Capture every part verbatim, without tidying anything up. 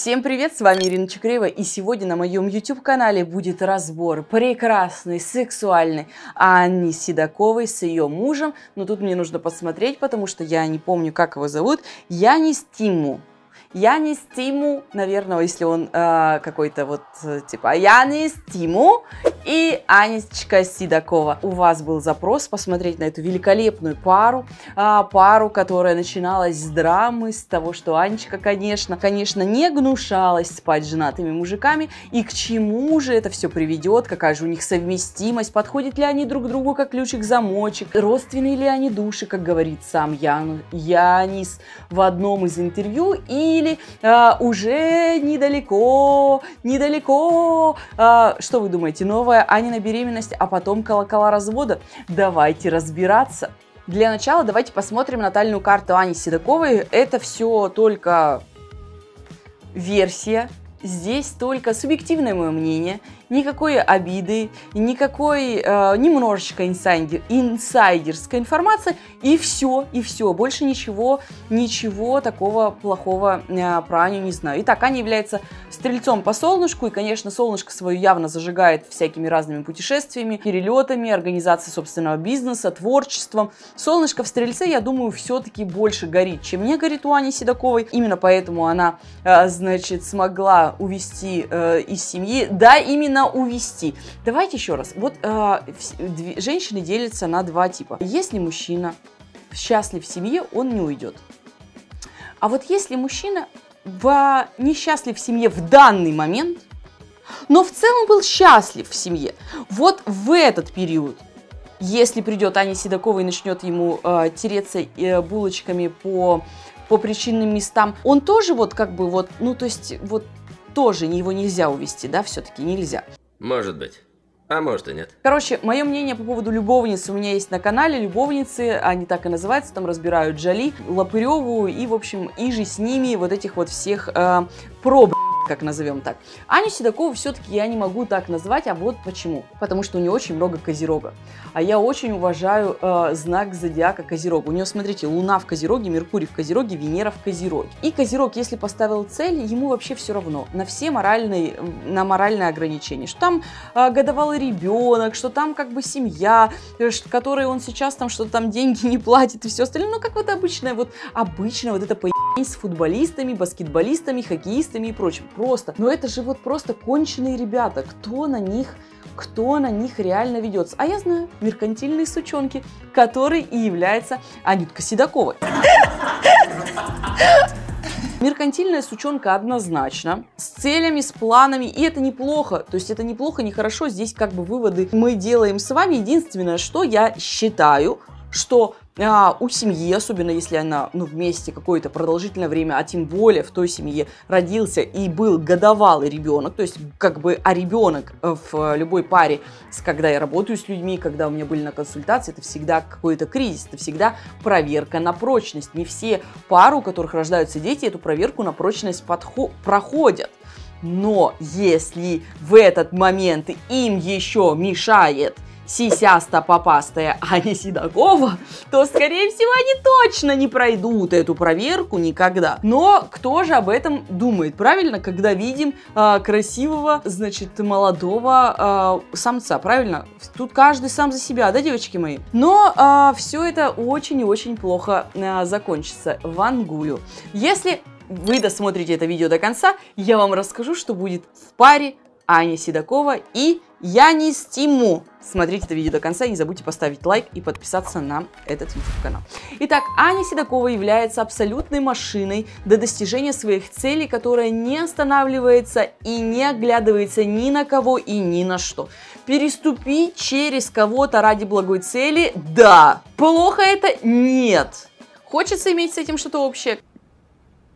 Всем привет, с вами Ирина Чукреева, и сегодня на моем YouTube-канале будет разбор прекрасной, сексуальной Анны Седоковой с ее мужем. Но тут мне нужно посмотреть, потому что я не помню, как его зовут. Янис Тиму. Янис Тиму, наверное, если он э, какой-то вот типа Янис Тиму и Анечка Седокова. У вас был запрос посмотреть на эту великолепную пару, э, пару, которая начиналась с драмы, с того, что Анечка, конечно, конечно, не гнушалась спать с женатыми мужиками, и к чему же это все приведет, какая же у них совместимость, подходят ли они друг другу как ключик-замочек, родственные ли они души, как говорит сам Ян, Янис в одном из интервью, и Или а, уже недалеко, недалеко. А, что вы думаете, новая Анина беременность, а потом колокола развода? Давайте разбираться. Для начала давайте посмотрим натальную карту Ани Седоковой. Это все только версия. Здесь только субъективное мое мнение, никакой обиды, никакой, э, немножечко инсайдер, инсайдерской информации, и все, и все, больше ничего, ничего такого плохого э, про Аню не знаю. Итак, Аня является стрельцом по солнышку, и, конечно, солнышко свое явно зажигает всякими разными путешествиями, перелетами, организацией собственного бизнеса, творчеством. Солнышко в стрельце, я думаю, все-таки больше горит, чем не горит у Ани Седоковой, именно поэтому она, э, значит, смогла увести э, из семьи, да, именно увести. Давайте еще раз. Вот э, две, женщины делятся на два типа. Если мужчина счастлив в семье, он не уйдет. А вот если мужчина в, несчастлив в семье в данный момент, но в целом был счастлив в семье, вот в этот период, если придет Аня Седокова и начнет ему э, тереться э, булочками по, по причинным местам, он тоже вот как бы вот, ну то есть вот тоже его нельзя увести, да, все-таки нельзя. Может быть. А может и нет. Короче, мое мнение по поводу любовницы у меня есть на канале. Любовницы, они так и называются, там разбирают Джоли, Лапыреву и, в общем, и же с ними вот этих вот всех э, проб, как назовем так. Аню Седокову все-таки я не могу так назвать, а вот почему. Потому что у нее очень много козерога. А я очень уважаю э, знак зодиака козерога. У нее, смотрите, Луна в козероге, Меркурий в козероге, Венера в козероге. И козерог, если поставил цель, ему вообще все равно. На все моральные, на моральные ограничения. Что там э, годовалый ребенок, что там как бы семья, э, которой он сейчас там что-то там деньги не платит и все остальное. Ну как вот обычное, вот обычно вот это появляется с футболистами, баскетболистами, хоккеистами и прочим. Просто. Но это же вот просто конченые ребята. Кто на них, кто на них реально ведется? А я знаю, меркантильные сучонки, который и является Анютка Седокова. Меркантильная сучонка однозначно, с целями, с планами, и это неплохо, то есть это неплохо, нехорошо, здесь как бы выводы мы делаем с вами. Единственное, что я считаю, что а, у семьи, особенно если она ну, вместе какое-то продолжительное время, а тем более в той семье родился и был годовалый ребенок, то есть как бы, а ребенок в любой паре, когда я работаю с людьми, когда у меня были на консультации, это всегда какой-то кризис, это всегда проверка на прочность. Не все пары, у которых рождаются дети, эту проверку на прочность проходят. Но если в этот момент им еще мешает сисяста-попастая Аня Седокова, то, скорее всего, они точно не пройдут эту проверку никогда. Но кто же об этом думает, правильно? Когда видим э, красивого, значит, молодого э, самца, правильно? Тут каждый сам за себя, да, девочки мои? Но э, все это очень и очень плохо э, закончится. Вангую. Если вы досмотрите это видео до конца, я вам расскажу, что будет в паре Аня Седокова и Янис Тиму. Смотрите это видео до конца, не забудьте поставить лайк и подписаться на этот YouTube-канал. Итак, Аня Седокова является абсолютной машиной до достижения своих целей, которая не останавливается и не оглядывается ни на кого и ни на что. Переступи через кого-то ради благой цели? Да. Плохо это? Нет. Хочется иметь с этим что-то общее?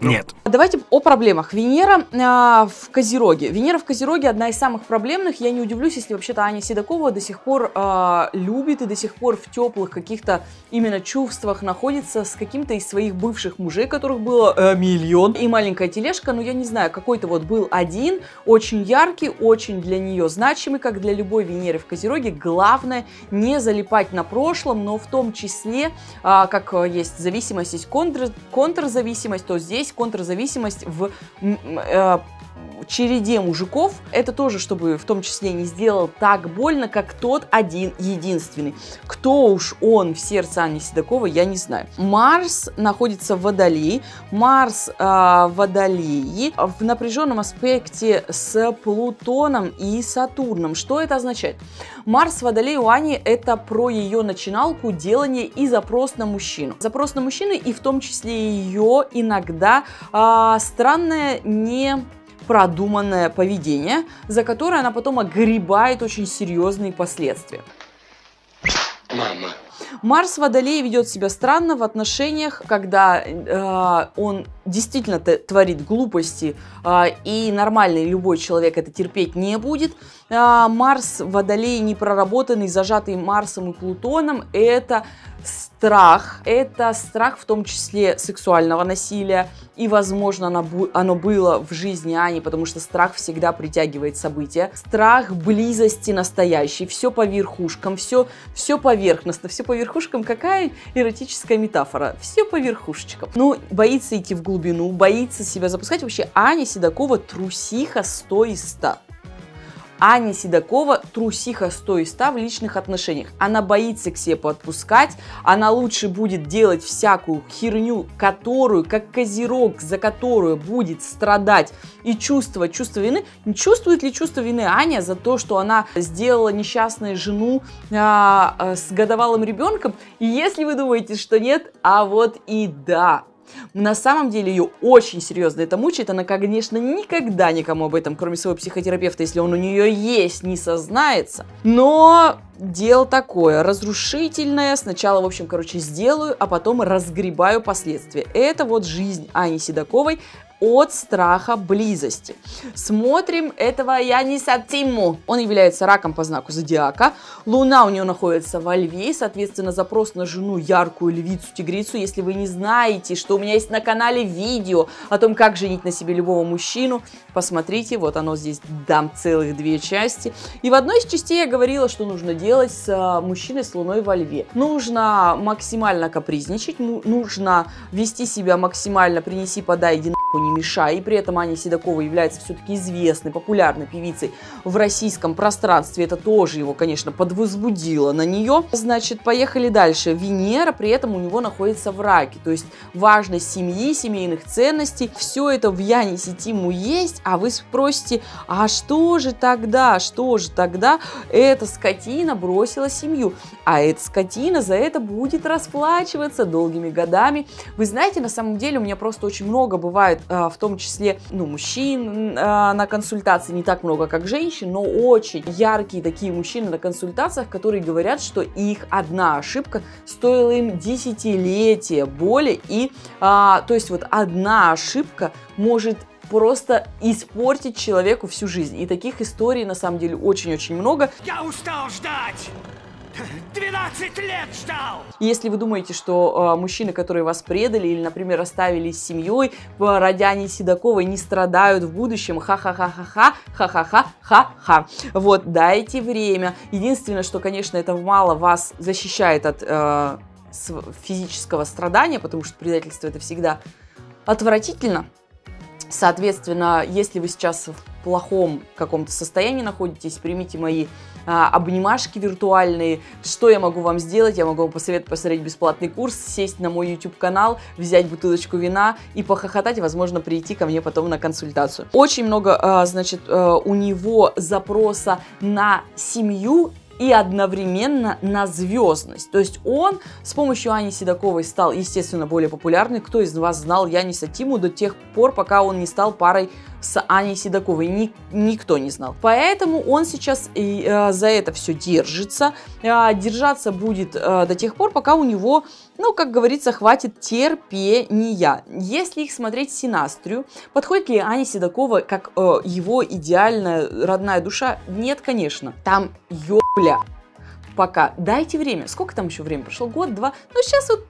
Нет. Давайте о проблемах. Венера а, в Козероге. Венера в Козероге одна из самых проблемных. Я не удивлюсь, если вообще-то Аня Седокова до сих пор а, любит и до сих пор в теплых каких-то именно чувствах находится с каким-то из своих бывших мужей, которых было а, миллион. И маленькая тележка, ну я не знаю, какой-то вот был один, очень яркий, очень для нее значимый, как для любой Венеры в Козероге. Главное не залипать на прошлом, но в том числе, а, как есть зависимость, есть контр, контрзависимость, то здесь есть контрзависимость в э, череде мужиков. Это тоже, чтобы в том числе не сделал так больно, как тот один единственный. Кто уж он в сердце Анны Седоковой, я не знаю. Марс находится в Водолее. Марс э, в Водолее в напряженном аспекте с Плутоном и Сатурном. Что это означает? Марс в Водолее у Ани — это про ее начиналку, делание и запрос на мужчину. Запрос на мужчину, и в том числе ее иногда э, странное, не... продуманное поведение, за которое она потом огребает очень серьезные последствия. Мама. Марс в Водолее ведет себя странно в отношениях, когда э, он действительно творит глупости, э, и нормальный любой человек это терпеть не будет. Э, Марс в Водолее непроработанный, зажатый Марсом и Плутоном, это страх. Это страх в том числе сексуального насилия, и, возможно, оно, оно было в жизни Ани, потому что страх всегда притягивает события. Страх близости настоящей, все по верхушкам, все, все поверхностно, все по верхушкам. Какая эротическая метафора? Все по верхушечкам. Ну, боится идти в глубину, боится себя запускать. Вообще, Аня Седокова трусиха сто из ста. Аня Седокова трусиха сто из ста в личных отношениях. Она боится к себе подпускать, она лучше будет делать всякую херню, которую, как козерог, за которую будет страдать и чувствовать чувство вины. Чувствует ли чувство вины Аня за то, что она сделала несчастную жену а, а, с годовалым ребенком? И если вы думаете, что нет, а вот и да. На самом деле ее очень серьезно это мучает. Она, конечно, никогда никому об этом, кроме своего психотерапевта, если он у нее есть, не сознается. Но дело такое, разрушительное. Сначала, в общем, короче, сделаю, а потом разгребаю последствия. Это вот жизнь Ани Седоковой от страха близости. Смотрим этого Яниса Тиму. Он является раком по знаку зодиака. Луна у него находится во Льве. Соответственно, запрос на жену, яркую львицу-тигрицу. Если вы не знаете, что у меня есть на канале видео о том, как женить на себе любого мужчину, посмотрите, вот оно здесь, дам целых две части. И в одной из частей я говорила, что нужно делать с мужчиной с Луной во Льве. Нужно максимально капризничать, нужно вести себя максимально принеси, подай, иди нахуй, не мешай. И при этом Аня Седокова является все-таки известной, популярной певицей в российском пространстве. Это тоже его, конечно, подвозбудило на нее. Значит, поехали дальше. Венера при этом у него находится в раке. То есть важность семьи, семейных ценностей. Все это в Янисе Тиму есть. А вы спросите, а что же тогда, что же тогда эта скотина бросила семью? А эта скотина за это будет расплачиваться долгими годами. Вы знаете, на самом деле у меня просто очень много бывает, в том числе, ну, мужчин э, на консультации, не так много, как женщин, но очень яркие такие мужчины на консультациях, которые говорят, что их одна ошибка стоила им десятилетия боли, и, э, то есть, вот одна ошибка может просто испортить человеку всю жизнь, и таких историй, на самом деле, очень-очень много. Я устал ждать! двенадцать лет ждал! Если вы думаете, что э, мужчины, которые вас предали или, например, оставили с семьей, ради Ани Седоковой, не страдают в будущем, ха-ха-ха-ха-ха, ха-ха-ха-ха-ха. Вот, дайте время. Единственное, что, конечно, это мало вас защищает от э, физического страдания, потому что предательство — это всегда отвратительно. Соответственно, если вы сейчас в плохом каком-то состоянии находитесь, примите мои а, обнимашки виртуальные. Что я могу вам сделать? Я могу вам посоветовать посмотреть бесплатный курс, сесть на мой YouTube-канал, взять бутылочку вина и похохотать, и, возможно, прийти ко мне потом на консультацию. Очень много, а, значит, а, у него запроса на семью и одновременно на звездность. То есть он с помощью Ани Седоковой стал, естественно, более популярным. Кто из вас знал Яниса Тиму до тех пор, пока он не стал парой с Аней Седоковой? Ни, никто не знал. Поэтому он сейчас и, э, за это все держится. Э, держаться будет э, до тех пор, пока у него, ну, как говорится, хватит терпения. Если их смотреть синастрию, подходит ли Аня Седокова как э, его идеальная родная душа? Нет, конечно. Там ёбля. Пока. Дайте время. Сколько там еще времени? Прошел год, два. Ну, сейчас вот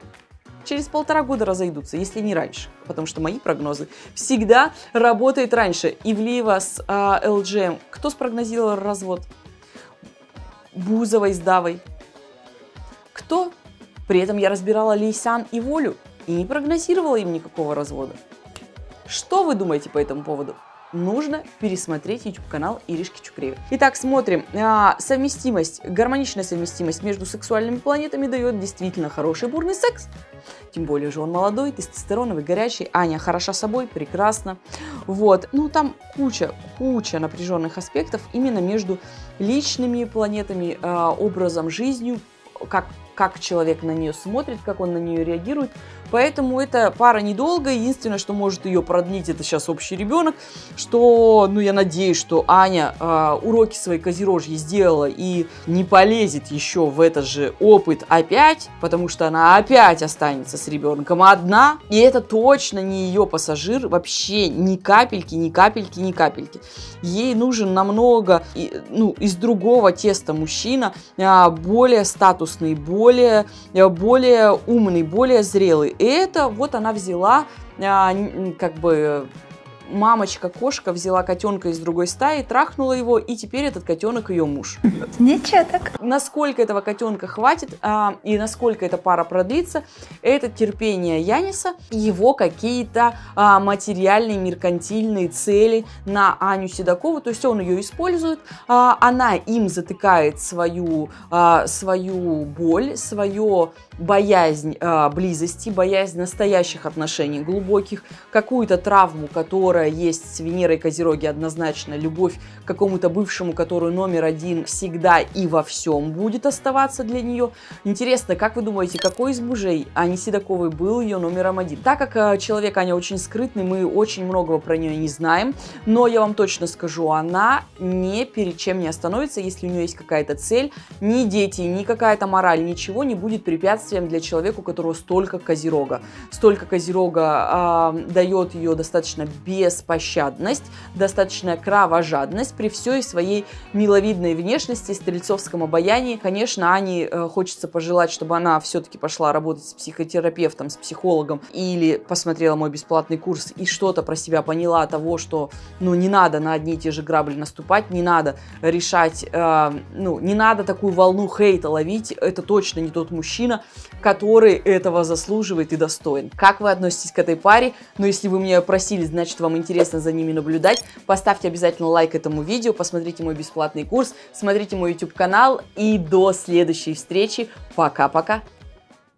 через полтора года разойдутся, если не раньше. Потому что мои прогнозы всегда работают раньше. Ивлеева с э, ЛДЖМ. Кто спрогнозировал развод? Бузовой с Давой. Кто? При этом я разбирала Лейсан и Волю и не прогнозировала им никакого развода. Что вы думаете по этому поводу? Нужно пересмотреть YouTube-канал Иришки Чукреевой. Итак, смотрим. А, совместимость, гармоничная совместимость между сексуальными планетами дает действительно хороший бурный секс. Тем более же он молодой, тестостероновый, горячий. Аня хороша собой, прекрасно. Вот. Ну, там куча, куча напряженных аспектов именно между личными планетами, а, образом, жизнью, как, как человек на нее смотрит, как он на нее реагирует. Поэтому эта пара недолго. Единственное, что может ее продлить, это сейчас общий ребенок. Что, ну, я надеюсь, что Аня э, уроки свои козерожьи сделала и не полезет еще в этот же опыт опять, потому что она опять останется с ребенком одна. И это точно не ее пассажир, вообще ни капельки, ни капельки, ни капельки. Ей нужен намного, ну, из другого теста мужчина, э, более статусный, более, э, более умный, более зрелый. И это вот она взяла, а, как бы мамочка-кошка взяла котенка из другой стаи, трахнула его, и теперь этот котенок ее муж. Ничего так. Насколько этого котенка хватит, а, и насколько эта пара продлится, это терпение Яниса, его какие-то а, материальные, меркантильные цели на Аню Седокову. То есть он ее использует, а, она им затыкает свою, а, свою боль, свою... боязнь э, близости, боязнь настоящих отношений, глубоких, какую-то травму, которая есть с Венерой Козероги однозначно, любовь к какому-то бывшему, который номер один всегда и во всем будет оставаться для нее. Интересно, как вы думаете, какой из мужей Ани Седоковой был ее номером один? Так как э, человек Аня очень скрытный, мы очень многого про нее не знаем, но я вам точно скажу, она ни перед чем не остановится, если у нее есть какая-то цель, ни дети, ни какая-то мораль, ничего не будет препятствовать для человека, у которого столько козерога. Столько козерога э, дает ее достаточно беспощадность, достаточная кровожадность при всей своей миловидной внешности, стрельцовском обаянии. Конечно, Ане э, хочется пожелать, чтобы она все-таки пошла работать с психотерапевтом, с психологом, или посмотрела мой бесплатный курс и что-то про себя поняла того, что, ну, не надо на одни и те же грабли наступать, не надо решать, э, ну, не надо такую волну хейта ловить, это точно не тот мужчина, который этого заслуживает и достоин. Как вы относитесь к этой паре? Но если вы меня просили, значит, вам интересно за ними наблюдать. Поставьте обязательно лайк этому видео, посмотрите мой бесплатный курс, смотрите мой YouTube канал, и до следующей встречи. Пока-пока!